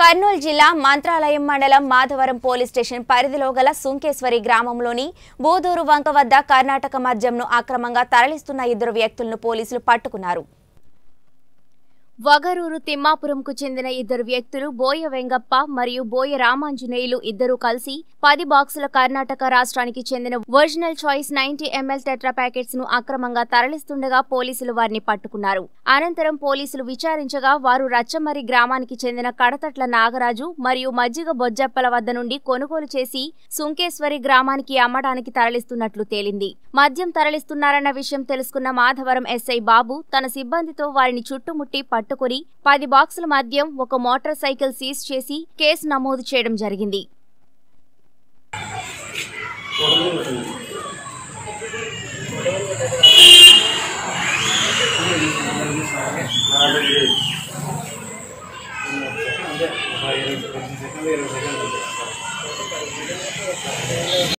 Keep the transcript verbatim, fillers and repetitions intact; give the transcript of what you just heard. కర్నూలు జిల్లా మంత్రాలయం మండలం Madhavaram police station పరిధిలో గల సుంకేశ్వరి గ్రామంలోని బోదూరు వంక వద్ద కర్ణాటక మద్యంను అక్రమంగా తరలిస్తున్న ఇద్దరు వ్యక్తులను పోలీసులు పట్టుకున్నారు. వగరూరు తిమ్మాపురంకు చెందిన ఇద్దరు వ్యక్తులు బోయ వెంగప్ప మరియు బోయ రామాంజనేయులు ఇద్దరు కలిసి పది బాక్సుల కర్ణాటక రాష్ట్రానికి చెందిన original choice ninety ML tetra packets ను అక్రమంగా తరలిస్తుండగా పోలీసులు వారిని పట్టుకున్నారు. అనంతరం పోలీసులు విచారించగా వారు రచ్చమరి గ్రామానికి చెందిన కడతట్ల నాగరాజు మరియు మజ్జిగ బొజ్జప్పల వద్ద నుండి కొనుగోలు చేసి సుంకేశ్వరి గ్రామానికి అమ్మడానికి తరలిస్తున్నట్లు తేలింది. మద్యం తరలిస్తున్నారన్న విషయం తెలుసుకున్న మాధవరం ఎస్ఐ బాబు తన సిబ్బందితో వారిని చుట్టుముట్టి పట్టుకుని పది బాక్సుల మద్యం ఒక మోటార్ సైకిల్ సీజ్ చేసి కేసు నమోదు చేయడం జరిగింది.